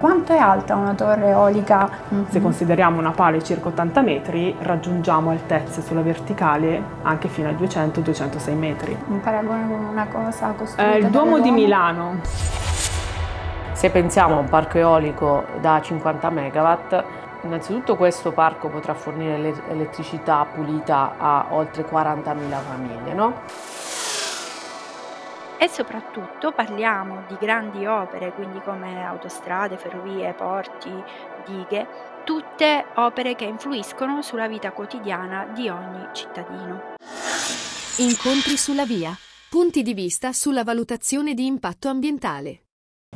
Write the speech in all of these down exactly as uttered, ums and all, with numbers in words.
Quanto è alta una torre eolica? Mm-hmm. Se consideriamo una pale circa ottanta metri, raggiungiamo altezze sulla verticale anche fino a duecento duecentosei metri. Un paragone con una cosa costruita? Eh, il Duomo di Milano. Se pensiamo a un parco eolico da cinquanta megawatt, innanzitutto questo parco potrà fornire elettricità pulita a oltre quarantamila famiglie, no? E soprattutto parliamo di grandi opere, quindi come autostrade, ferrovie, porti, dighe, tutte opere che influiscono sulla vita quotidiana di ogni cittadino. Incontri sulla via. Punti di vista sulla valutazione di impatto ambientale.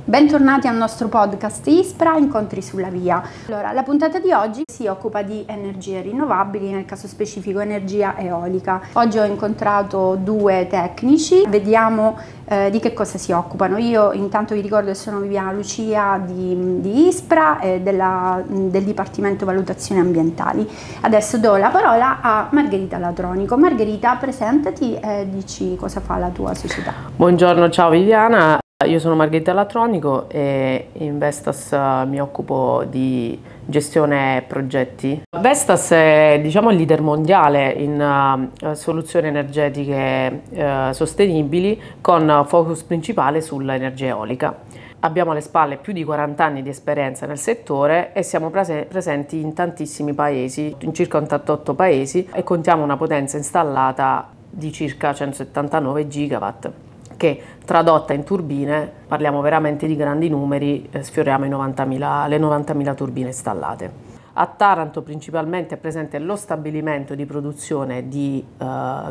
Bentornati al nostro podcast ISPRA, Incontri sulla via. Allora, la puntata di oggi si occupa di energie rinnovabili, nel caso specifico energia eolica. Oggi ho incontrato due tecnici, vediamo eh, di che cosa si occupano. Io intanto vi ricordo che sono Viviana Lucia di, di ISPRA e della, del Dipartimento Valutazione Ambientali. Adesso do la parola a Margherita Latronico. Margherita, presentati e dici cosa fa la tua società. Buongiorno, ciao Viviana. Io sono Margherita Latronico e in Vestas mi occupo di gestione progetti. Vestas è, diciamo, il leader mondiale in uh, soluzioni energetiche uh, sostenibili con focus principale sull'energia eolica. Abbiamo alle spalle più di quaranta anni di esperienza nel settore e siamo prese- presenti in tantissimi paesi, in circa ottantotto paesi, e contiamo una potenza installata di circa centosettantanove gigawatt. Che tradotta in turbine parliamo veramente di grandi numeri, eh, sfioriamo i novantamila, le novantamila turbine installate. A Taranto principalmente è presente lo stabilimento di produzione di, eh,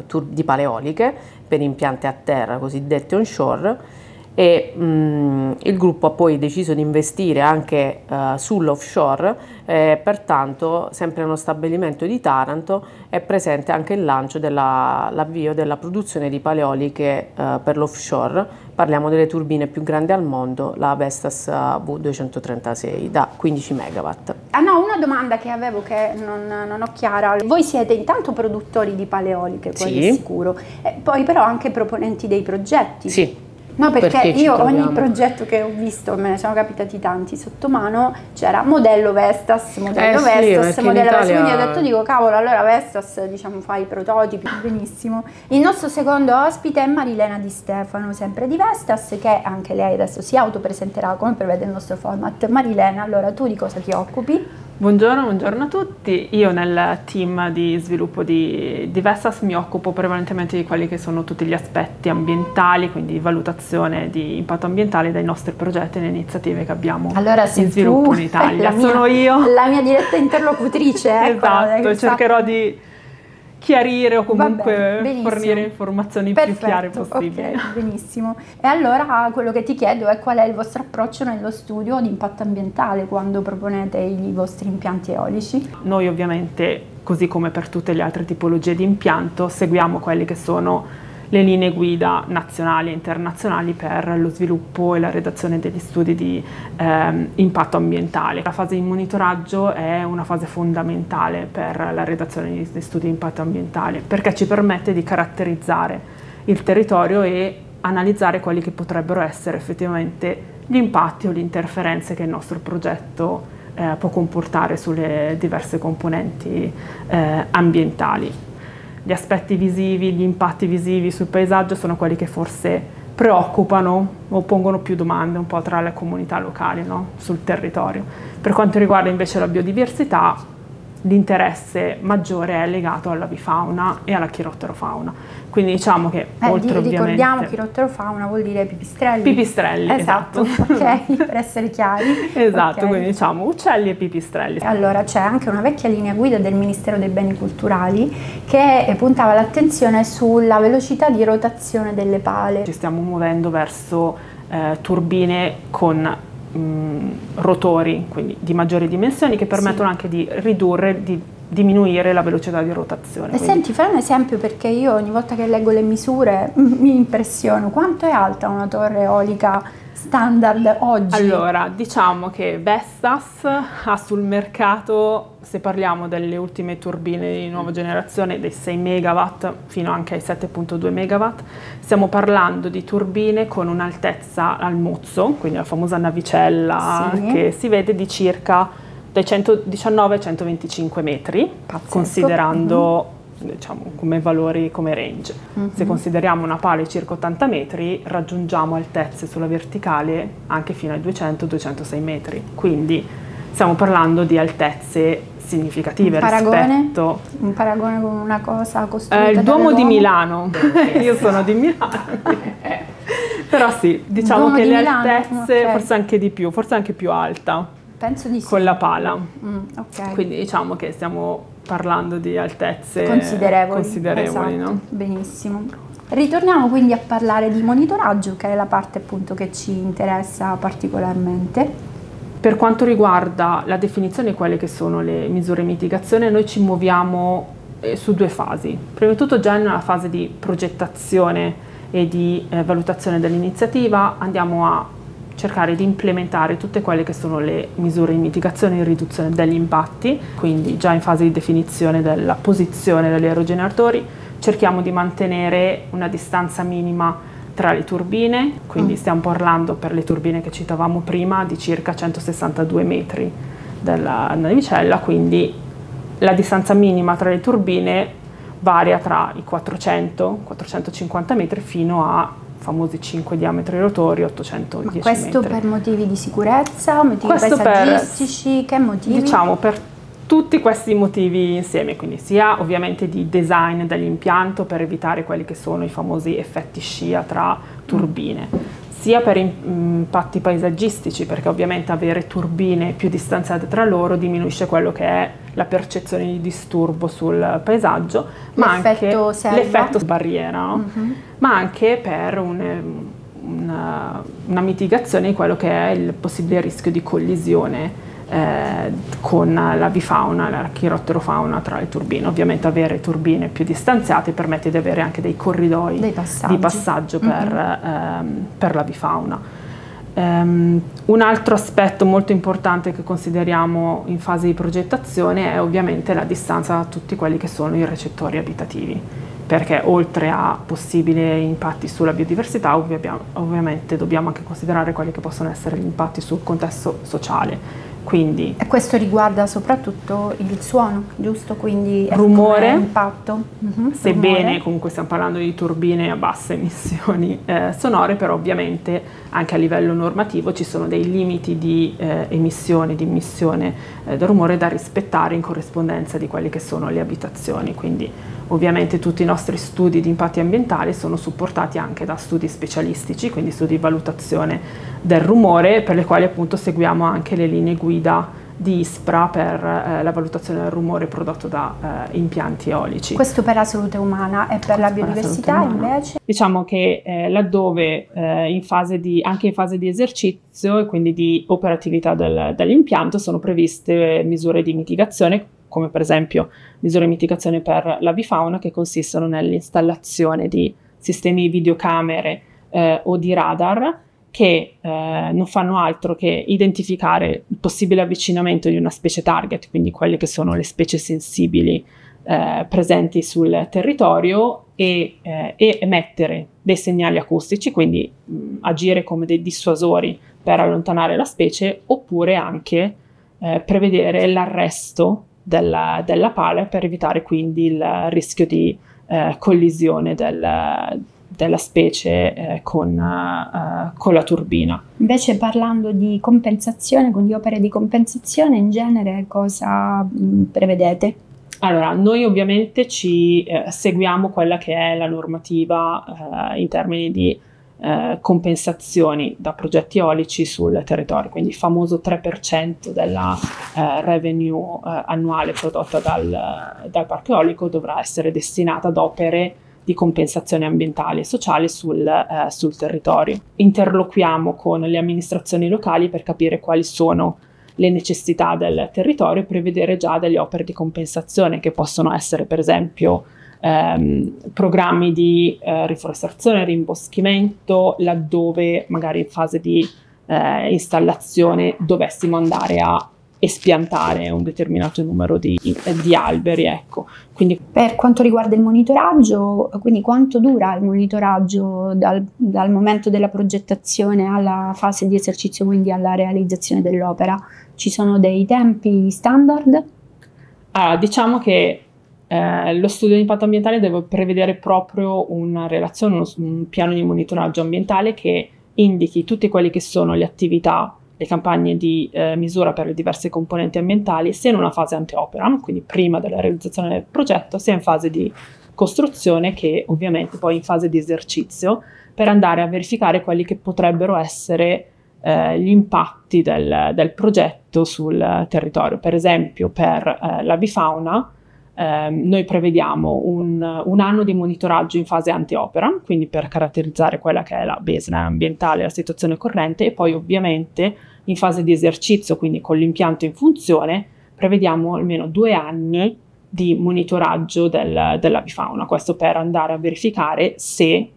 tur- di pale eoliche per impianti a terra, cosiddette onshore, e mh, il gruppo ha poi deciso di investire anche eh, sull'offshore, eh, pertanto sempre nello stabilimento di Taranto è presente anche il lancio dell'avvio della produzione di pale eoliche eh, per l'offshore. Parliamo delle turbine più grandi al mondo, la Vestas V duecentotrentasei da quindici megawatt. Ah no, una domanda che avevo che non, non ho chiara, voi siete intanto produttori di pale eoliche, quello sì. Sicuro, e poi però anche proponenti dei progetti. Sì. No, perché, perché io ogni progetto che ho visto, me ne sono capitati tanti sotto mano, c'era modello Vestas, modello eh Vestas, sì, modello Vestas, Italia... quindi ho detto, dico, cavolo, allora Vestas, diciamo, fa i prototipi, benissimo. Il nostro secondo ospite è Marilena Di Stefano, sempre di Vestas, che anche lei adesso si autopresenterà come prevede il nostro format. Marilena, allora tu di cosa ti occupi? Buongiorno, buongiorno a tutti. Io nel team di sviluppo di, di Vestas mi occupo prevalentemente di quelli che sono tutti gli aspetti ambientali, quindi valutazione di impatto ambientale dai nostri progetti e le iniziative che abbiamo allora, in sviluppo in Italia. Mia, sono io. La mia diretta interlocutrice. Ecco, esatto, cercherò di chiarire o comunque vabbè, fornire informazioni perfetto, più chiare possibili. Okay, benissimo. E allora quello che ti chiedo è qual è il vostro approccio nello studio di impatto ambientale quando proponete i vostri impianti eolici? Noi ovviamente, così come per tutte le altre tipologie di impianto, seguiamo quelle che sono le linee guida nazionali e internazionali per lo sviluppo e la redazione degli studi di eh, impatto ambientale. La fase di monitoraggio è una fase fondamentale per la redazione degli studi di impatto ambientale perché ci permette di caratterizzare il territorio e analizzare quelli che potrebbero essere effettivamente gli impatti o le interferenze che il nostro progetto eh, può comportare sulle diverse componenti eh, ambientali. Gli aspetti visivi, gli impatti visivi sul paesaggio sono quelli che forse preoccupano o pongono più domande un po' tra le comunità locali, no? Sul territorio. Per quanto riguarda invece la biodiversità, l'interesse maggiore è legato all'avifauna e alla chirotterofauna. Quindi diciamo che eh, oltre ovviamente... Ricordiamo chirotterofauna vuol dire pipistrelli. Pipistrelli, esatto. esatto. Ok, per essere chiari. Esatto, okay. Quindi diciamo uccelli e pipistrelli. Allora c'è anche una vecchia linea guida del Ministero dei Beni Culturali che puntava l'attenzione sulla velocità di rotazione delle pale. Ci stiamo muovendo verso eh, turbine con... rotori, quindi di maggiori dimensioni, che permettono sì. anche di ridurre, di diminuire la velocità di rotazione. E quindi. Senti, fai un esempio perché io ogni volta che leggo le misure mi impressiono. Quanto è alta una torre eolica standard oggi? Allora, diciamo che Vestas ha sul mercato, se parliamo delle ultime turbine di nuova generazione, dei sei megawatt fino anche ai sette virgola due megawatt, stiamo parlando di turbine con un'altezza al mozzo, quindi la famosa navicella, sì, che si vede di circa dai centodiciannove ai centoventicinque metri, pazzesco, considerando... Mm-hmm. Diciamo come valori, come range. Mm-hmm. Se consideriamo una pala circa ottanta metri, raggiungiamo altezze sulla verticale anche fino ai duecento duecentosei metri. Quindi stiamo parlando di altezze significative. Un paragone, rispetto... Un paragone con una cosa costruita... Eh, il Duomo di Milano. Io sono di Milano. Però sì, diciamo Duomo che di le Milano, altezze, okay, forse anche di più, forse anche più alta. Penso di sì. Con la pala. Mm, okay. Quindi diciamo che stiamo... parlando di altezze considerevoli, considerevoli esatto, no? Benissimo. Ritorniamo quindi a parlare di monitoraggio, che è la parte appunto che ci interessa particolarmente. Per quanto riguarda la definizione di quelle che sono le misure di mitigazione, noi ci muoviamo eh, su due fasi. Prima di tutto, già nella fase di progettazione e di eh, valutazione dell'iniziativa, andiamo a cercare di implementare tutte quelle che sono le misure di mitigazione e riduzione degli impatti, quindi già in fase di definizione della posizione degli aerogeneratori cerchiamo di mantenere una distanza minima tra le turbine, quindi stiamo parlando per le turbine che citavamo prima di circa centosessantadue metri dalla navicella, quindi la distanza minima tra le turbine varia tra i quattrocento quattrocentocinquanta metri fino a famosi cinque diametri rotori, ottocentodieci metri. Questo per motivi di sicurezza, motivi questo paesaggistici, per, che motivi? Diciamo per tutti questi motivi insieme, quindi sia ovviamente di design dell'impianto per evitare quelli che sono i famosi effetti scia tra turbine, sia per impatti paesaggistici, perché ovviamente avere turbine più distanziate tra loro diminuisce quello che è la percezione di disturbo sul paesaggio, ma anche l'effetto barriera, no? Uh-huh. Ma anche per un, una, una mitigazione di quello che è il possibile rischio di collisione eh, con la bifauna, la chirotterofauna tra le turbine. Ovviamente avere turbine più distanziate permette di avere anche dei corridoi dei di passaggio per, mm-hmm. ehm, per la bifauna. Um, un altro aspetto molto importante che consideriamo in fase di progettazione è ovviamente la distanza da tutti quelli che sono i recettori abitativi, perché oltre a possibili impatti sulla biodiversità ovvi abbiamo, ovviamente dobbiamo anche considerare quelli che possono essere gli impatti sul contesto sociale. Quindi, e questo riguarda soprattutto il suono, giusto? Quindi rumore, impatto. Mm-hmm, sebbene rumore. Comunque stiamo parlando di turbine a basse emissioni eh, sonore, però ovviamente anche a livello normativo ci sono dei limiti di eh, emissione, di emissione eh, del rumore da rispettare in corrispondenza di quelle che sono le abitazioni. Quindi ovviamente tutti i nostri studi di impatti ambientali sono supportati anche da studi specialistici, quindi studi di valutazione del rumore, per le quali appunto seguiamo anche le linee guida di ISPRA per eh, la valutazione del rumore prodotto da eh, impianti eolici. Questo per la salute umana e per Questo la biodiversità per la invece? Diciamo che eh, laddove eh, in fase di, anche in fase di esercizio e quindi di operatività del, dell'impianto sono previste misure di mitigazione, come per esempio misure di mitigazione per la bifauna, che consistono nell'installazione di sistemi videocamere eh, o di radar che eh, non fanno altro che identificare il possibile avvicinamento di una specie target, quindi quelle che sono le specie sensibili eh, presenti sul territorio e, eh, e emettere dei segnali acustici, quindi mh, agire come dei dissuasori per allontanare la specie, oppure anche eh, prevedere l'arresto Della, della pala per evitare quindi il rischio di eh, collisione del, della specie eh, con, eh, con la turbina. Invece parlando di compensazione, quindi opere di compensazione, in genere cosa mh, prevedete? Allora, noi ovviamente ci eh, seguiamo quella che è la normativa eh, in termini di eh, compensazioni da progetti eolici sul territorio, quindi il famoso tre per cento della eh, revenue eh, annuale prodotta dal, dal parco eolico dovrà essere destinata ad opere di compensazione ambientale e sociale sul, eh, sul territorio. Interloquiamo con le amministrazioni locali per capire quali sono le necessità del territorio e prevedere già delle opere di compensazione che possono essere per esempio Ehm, programmi di eh, riforestazione, rimboschimento, laddove magari in fase di eh, installazione dovessimo andare a espiantare un determinato numero di, di alberi, ecco. Quindi, per quanto riguarda il monitoraggio, quindi quanto dura il monitoraggio dal, dal momento della progettazione alla fase di esercizio, quindi alla realizzazione dell'opera? Ci sono dei tempi standard? Ah, diciamo che eh, lo studio di impatto ambientale deve prevedere proprio una relazione, uno, un piano di monitoraggio ambientale che indichi tutte quelle che sono le attività, le campagne di eh, misura per le diverse componenti ambientali, sia in una fase anteopera, quindi prima della realizzazione del progetto, sia in fase di costruzione che ovviamente poi in fase di esercizio, per andare a verificare quelli che potrebbero essere eh, gli impatti del, del progetto sul territorio. Per esempio per eh, l'avifauna eh, noi prevediamo un, un anno di monitoraggio in fase anteopera, quindi per caratterizzare quella che è la baseline ambientale, la situazione corrente, e poi ovviamente in fase di esercizio, quindi con l'impianto in funzione, prevediamo almeno due anni di monitoraggio del, dell'avifauna, questo per andare a verificare se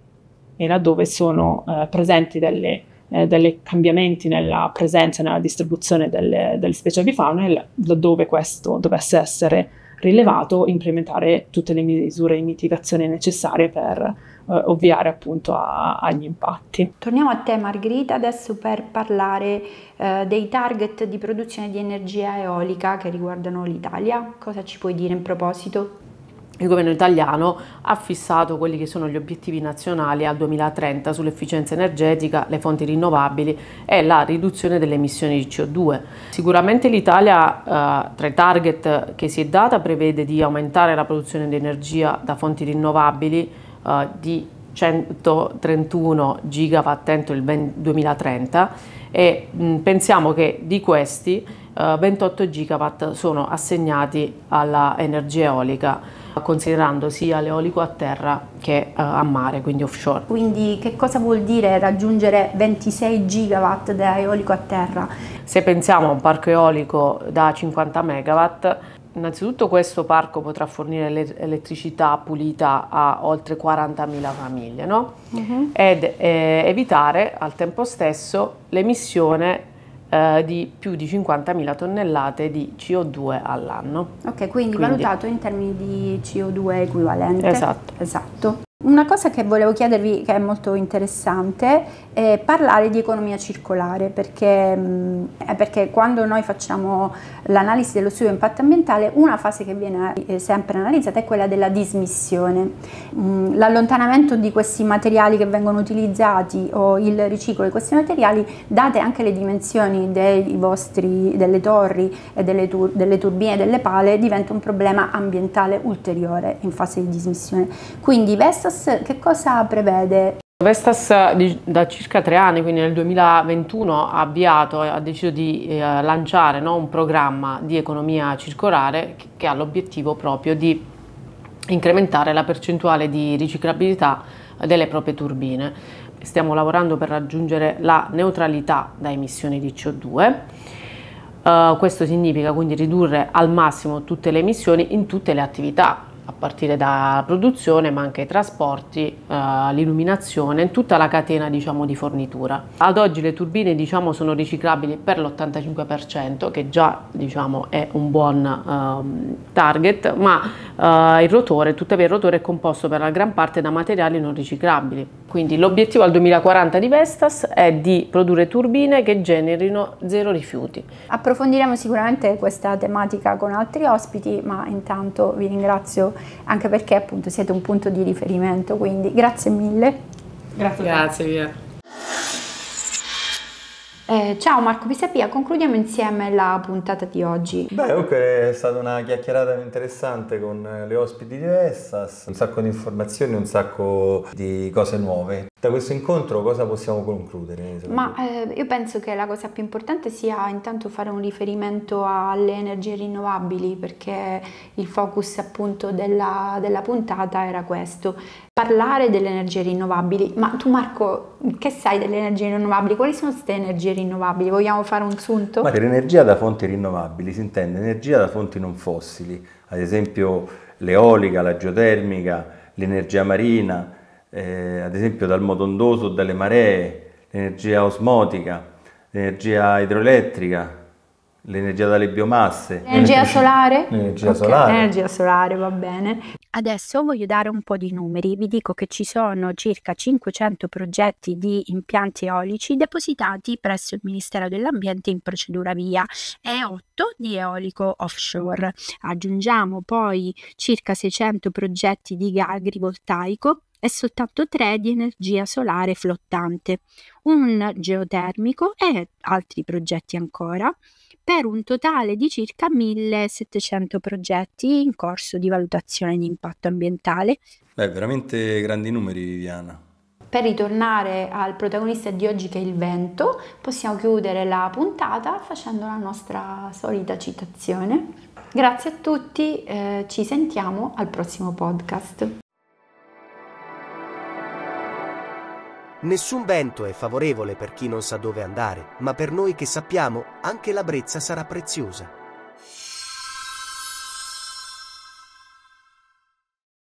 e laddove sono eh, presenti delle, eh, delle cambiamenti nella presenza e nella distribuzione delle, delle specie avifauna, e laddove questo dovesse essere rilevato, implementare tutte le misure di mitigazione necessarie per eh, ovviare appunto a, agli impatti. Torniamo a te, Margherita, adesso per parlare eh, dei target di produzione di energia eolica che riguardano l'Italia. Cosa ci puoi dire in proposito? Il governo italiano ha fissato quelli che sono gli obiettivi nazionali al duemilatrenta sull'efficienza energetica, le fonti rinnovabili e la riduzione delle emissioni di C O due. Sicuramente l'Italia, eh, tra i target che si è data, prevede di aumentare la produzione di energia da fonti rinnovabili eh, di centotrentuno gigawatt entro il duemilatrenta, e mh, pensiamo che di questi eh, ventotto gigawatt sono assegnati all'energia eolica, considerando sia l'eolico a terra che uh, a mare, quindi offshore. Quindi che cosa vuol dire raggiungere ventisei gigawatt da eolico a terra? Se pensiamo a un parco eolico da cinquanta megawatt, innanzitutto questo parco potrà fornire elettricità pulita a oltre quarantamila famiglie, no? Uh-huh. Ed eh, evitare al tempo stesso l'emissione di più di cinquantamila tonnellate di C O due all'anno. Ok, quindi, quindi valutato in termini di C O due equivalente. Esatto. Esatto. Una cosa che volevo chiedervi, che è molto interessante, è parlare di economia circolare, perché, perché quando noi facciamo l'analisi dello studio di impatto ambientale, una fase che viene sempre analizzata è quella della dismissione. L'allontanamento di questi materiali che vengono utilizzati o il riciclo di questi materiali, date anche le dimensioni dei vostri, delle torri e delle, tur, delle turbine, delle pale, diventa un problema ambientale ulteriore in fase di dismissione. Quindi Vestas che cosa prevede? Vestas da circa tre anni, quindi nel duemilaventuno, ha avviato, ha deciso di eh, lanciare, no, un programma di economia circolare che, che ha l'obiettivo proprio di incrementare la percentuale di riciclabilità delle proprie turbine. Stiamo lavorando per raggiungere la neutralità da emissioni di C O due. Eh, questo significa quindi ridurre al massimo tutte le emissioni in tutte le attività, a partire dalla produzione, ma anche i trasporti, eh, l'illuminazione, tutta la catena, diciamo, di fornitura. Ad oggi le turbine, diciamo, sono riciclabili per l'ottantacinque per cento, che già, diciamo, è un buon eh, target, ma eh, il rotore, tuttavia il rotore è composto per la gran parte da materiali non riciclabili. Quindi l'obiettivo al duemilaquaranta di Vestas è di produrre turbine che generino zero rifiuti. Approfondiremo sicuramente questa tematica con altri ospiti, ma intanto vi ringrazio anche perché appunto siete un punto di riferimento, quindi grazie mille. Grazie. Grazie Via. Eh, ciao Marco Pisapia, concludiamo insieme la puntata di oggi. Beh, comunque è stata una chiacchierata interessante con le ospiti di Vestas, un sacco di informazioni, un sacco di cose nuove. Da questo incontro cosa possiamo concludere? Ma eh, io penso che la cosa più importante sia intanto fare un riferimento alle energie rinnovabili, perché il focus appunto della, della puntata era questo, parlare delle energie rinnovabili. Ma tu Marco, che sai delle energie rinnovabili? Quali sono queste energie rinnovabili? Vogliamo fare un sunto? Ma per energia da fonti rinnovabili si intende energia da fonti non fossili, ad esempio l'eolica, la geotermica, l'energia marina, Eh, ad esempio dal moto ondoso o dalle maree, l'energia osmotica, l'energia idroelettrica, l'energia dalle biomasse. L'energia solare? L'energia okay. solare. L'energia solare, va bene. Adesso voglio dare un po' di numeri. Vi dico che ci sono circa cinquecento progetti di impianti eolici depositati presso il Ministero dell'Ambiente in procedura V I A e otto di eolico offshore. Aggiungiamo poi circa seicento progetti di agrivoltaico e soltanto tre di energia solare flottante, un geotermico e altri progetti ancora, per un totale di circa millesettecento progetti in corso di valutazione di impatto ambientale. Beh, veramente grandi numeri, Viviana. Per ritornare al protagonista di oggi, che è il vento, possiamo chiudere la puntata facendo la nostra solita citazione. Grazie a tutti, eh, ci sentiamo al prossimo podcast. Nessun vento è favorevole per chi non sa dove andare, ma per noi che sappiamo, anche la brezza sarà preziosa.